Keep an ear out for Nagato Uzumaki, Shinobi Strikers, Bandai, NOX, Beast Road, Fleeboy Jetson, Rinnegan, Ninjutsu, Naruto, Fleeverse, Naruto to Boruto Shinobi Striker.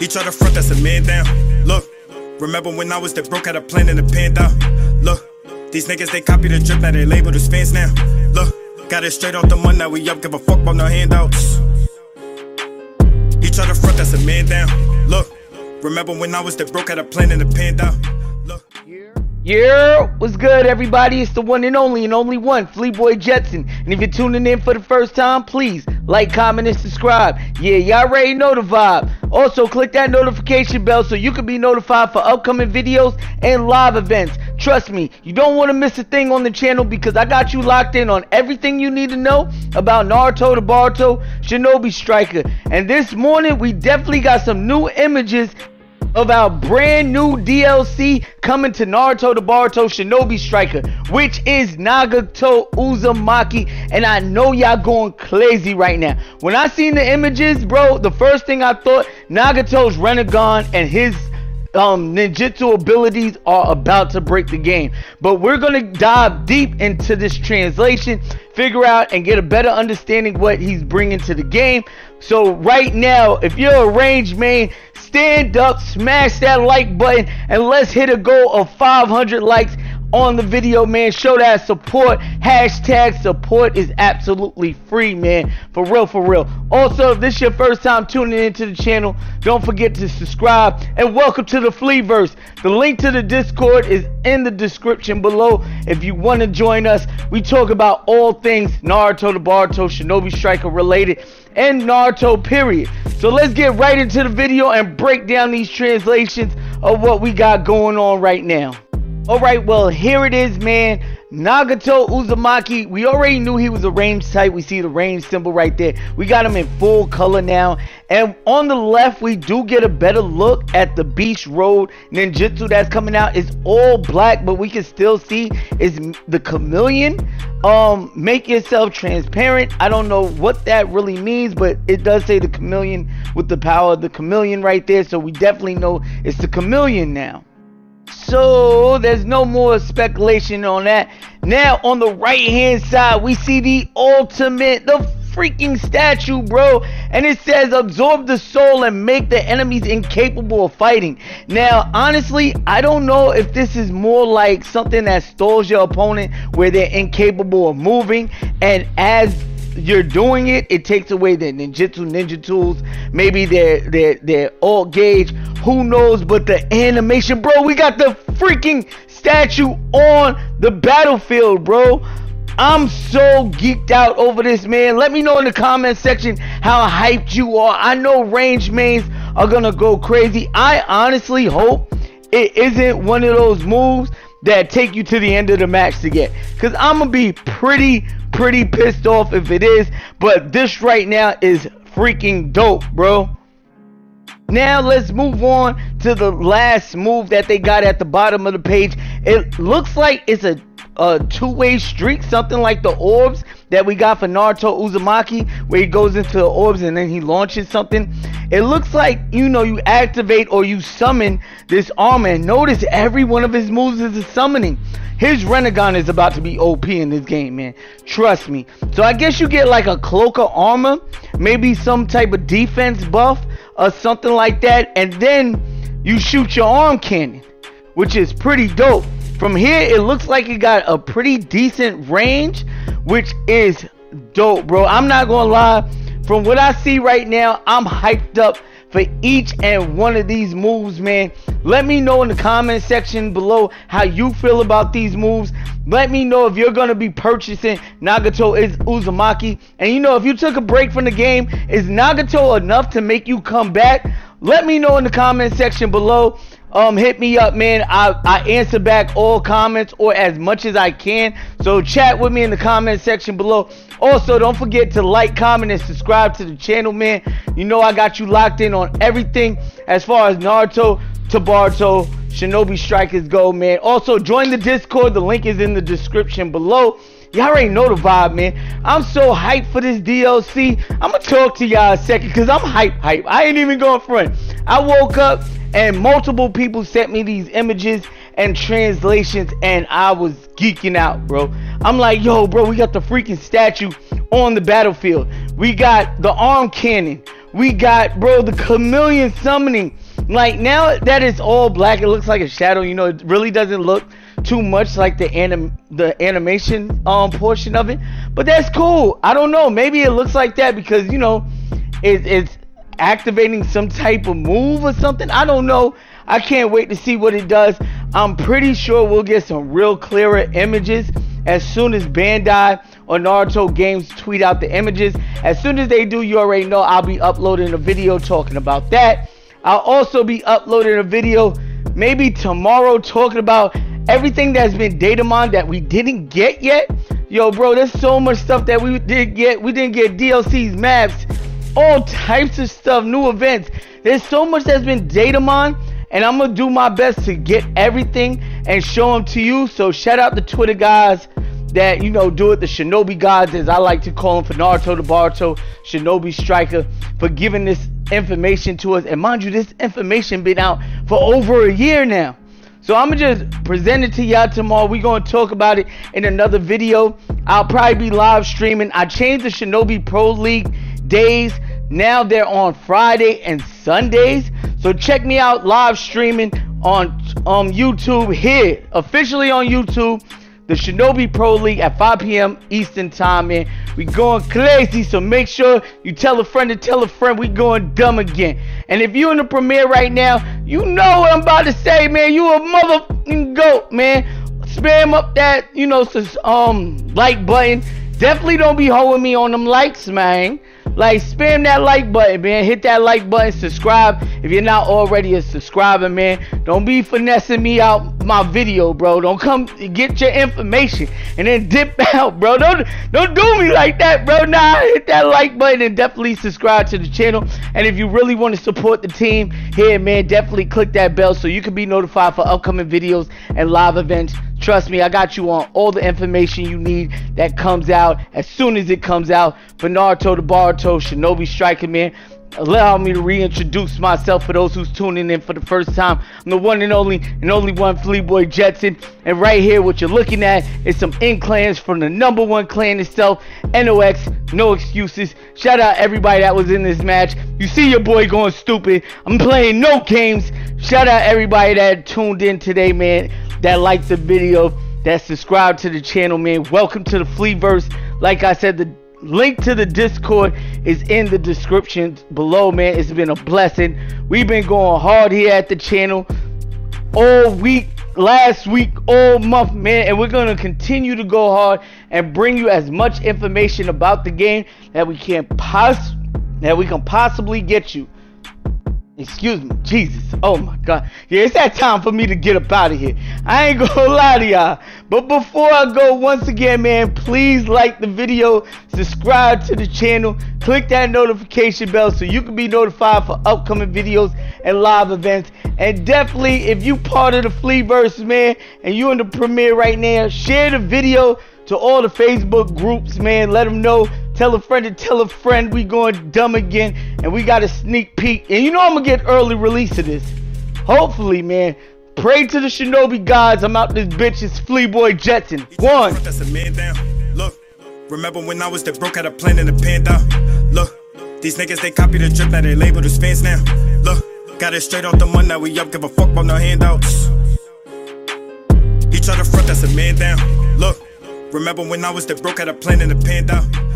He tried to front, that's a man down. Look, remember when I was that broke, had a plan and a pan down. Look, these niggas, they copy the drip, now they labeled as fans now. Look, got it straight off the money, now we up, give a fuck about no handouts. He tried to front, that's a man down. Look, remember when I was that broke, had a plan and a pan down. Look. Yeah, what's good everybody? It's the one and only one, Fleeboy Jetson. And if you're tuning in for the first time, please like, comment, and subscribe. Yeah, y'all already know the vibe. Also, click that notification bell so you can be notified for upcoming videos and live events. Trust me, you don't want to miss a thing on the channel because I got you locked in on everything you need to know about Naruto to Boruto Shinobi Striker. And this morning, we definitely got some new images of our brand new DLC coming to Naruto to Boruto Shinobi Striker, which is Nagato Uzumaki, and I know y'all going crazy right now. When I seen the images, bro, the first thing I thought, Nagato's Rinnegan and his ninjutsu abilities are about to break the game. But we're gonna dive deep into this translation, figure out and get a better understanding what he's bringing to the game. So right now, if you're a range main, stand up, smash that like button, and let's hit a goal of 500 likes on the video, man. Show that support. Hashtag support is absolutely free, man. For real, for real. Also, if this is your first time tuning into the channel, don't forget to subscribe, and welcome to the Fleeverse. The link to the Discord is in the description below if you want to join us. We talk about all things Naruto to Boruto Shinobi Striker related and Naruto period. So let's get right into the video and break down these translations of what we got going on right now. Alright, well, here it is, man. Nagato Uzumaki, we already knew he was a range type. We see the range symbol right there. We got him in full color now. And on the left, we do get a better look at the Beast Road ninjutsu that's coming out. It's all black, but we can still see is the chameleon. Make yourself transparent. I don't know what that really means, but it does say the chameleon with the power of the chameleon right there. So we definitely know it's the chameleon now. So there's no more speculation on that. Now on the right hand side, we see the ultimate, the freaking statue, bro, and it says absorb the soul and make the enemies incapable of fighting. Now honestly, I don't know if this is more like something that stalls your opponent where they're incapable of moving, and as you're doing it, it takes away their ninja tools, maybe their alt gauge, who knows. But the animation, bro, we got the freaking statue on the battlefield, bro. I'm so geeked out over this, man. Let me know in the comment section how hyped you are. I know range mains are gonna go crazy. I honestly hope it isn't one of those moves that take you to the end of the match to get, because I'm gonna be pretty pissed off if it is. But this right now is freaking dope, bro. Now let's move on to the last move that they got at the bottom of the page. It looks like it's a two-way streak, something like the orbs that we got for Naruto Uzumaki, where he goes into the orbs and then he launches something. It looks like, you know, you activate or you summon this armor. And notice every one of his moves is a summoning. His Rinnegan is about to be OP in this game, man. Trust me. So I guess you get like a cloak of armor, maybe some type of defense buff or something like that. And then you shoot your arm cannon, which is pretty dope. From here, it looks like it got a pretty decent range, which is dope, bro. I'm not gonna lie. From what I see right now, I'm hyped up for each and one of these moves, man. Let me know in the comment section below how you feel about these moves. Let me know if you're going to be purchasing Nagato Uzumaki. And you know, if you took a break from the game, is Nagato enough to make you come back? Let me know in the comment section below. Hit me up, man. I answer back all comments, or as much as I can. So chat with me in the comment section below. Also, don't forget to like, comment, and subscribe to the channel, man. You know I got you locked in on everything as far as Naruto to Boruto Shinobi Strikers go, man. Also, join the Discord. The link is in the description below. Y'all already know the vibe, man. I'm so hyped for this DLC. I'm going to talk to y'all a second because I'm hype. I ain't even going front. I woke up and multiple people sent me these images and translations, and I was geeking out, bro. I'm like, yo, bro, we got the freaking statue on the battlefield. We got the arm cannon. We got, bro, the chameleon summoning. Like, now that it's all black, it looks like a shadow. You know, it really doesn't look too much like the animation portion of it, but that's cool. I don't know, maybe it looks like that because, you know, it's activating some type of move or something. I don't know. I can't wait to see what it does. I'm pretty sure we'll get some real clearer images as soon as Bandai or Naruto Games tweet out the images. As soon as they do, you already know I'll be uploading a video talking about that. I'll also be uploading a video maybe tomorrow talking about everything that's been Datamon that we didn't get yet. Yo, bro, there's so much stuff that we did get. We didn't get DLCs, maps, all types of stuff, new events. There's so much that's been Datamon, and I'm gonna do my best to get everything and show them to you. So shout out the Twitter guys that, you know, do it, the Shinobi gods, as I like to call them, for Naruto to Boruto Shinobi Striker, for giving this information to us. And mind you, this information been out for over a year now. So I'm going to just present it to y'all tomorrow. We're going to talk about it in another video. I'll probably be live streaming. I changed the Shinobi Pro League days. Now they're on Friday and Sundays. So check me out live streaming on YouTube here. Officially on YouTube, the Shinobi Pro League at 5 p.m. Eastern Time, man. We going crazy, so make sure you tell a friend to tell a friend. We going dumb again. And if you're in the premiere right now, you know what I'm about to say, man. You a motherfucking goat, man. Spam up that, you know, like button. Definitely don't be holding me on them likes, man. Like, spam that like button, man. Hit that like button. Subscribe if you're not already a subscriber, man. Don't be finessing me out my video, bro. Don't come get your information and then dip out, bro. Don't do me like that, bro. Nah, hit that like button and definitely subscribe to the channel. And if you really want to support the team here, man, definitely click that bell so you can be notified for upcoming videos and live events. Trust me, I got you on all the information you need that comes out as soon as it comes out. For Naruto to Boruto Shinobi Striker, man. Allow me to reintroduce myself for those who's tuning in for the first time. I'm the one and only one, Fleeboy Jetson. And right here, what you're looking at is some in-clans from the #1 clan itself, NOX, No Excuses. Shout out everybody that was in this match. You see your boy going stupid. I'm playing no games. Shout out everybody that tuned in today, man, that liked the video, that subscribed to the channel, man. Welcome to the Fleeverse. Like I said, the link to the Discord is in the description below, man. It's been a blessing. We've been going hard here at the channel all week, last week, all month, man, and we're gonna continue to go hard and bring you as much information about the game that we can possibly get you. Excuse me, Jesus. Oh my God. Yeah, it's that time for me to get up out of here. I ain't gonna lie to y'all. But before I go, once again, man, please like the video, subscribe to the channel, click that notification bell so you can be notified for upcoming videos and live events. And definitely, if you part of the Fleeverse, man, and you in the premiere right now, share the video to all the Facebook groups, man. Let them know. Tell a friend to tell a friend. We going dumb again, and we got a sneak peek. And you know I'm gonna get early release of this. Hopefully, man. Pray to the Shinobi gods. I'm out this bitch. It's Fleeboy Jetson. One. That's a man down. Look, remember when I was the broke, had a plan and a pan down. Look, these niggas, they copy the drip, now they labeled as fans now. Look, got it straight off the money, now we up, give a fuck about no handouts. He tried to front, that's a man down. Look, remember when I was the broke, had a plan and a pan down.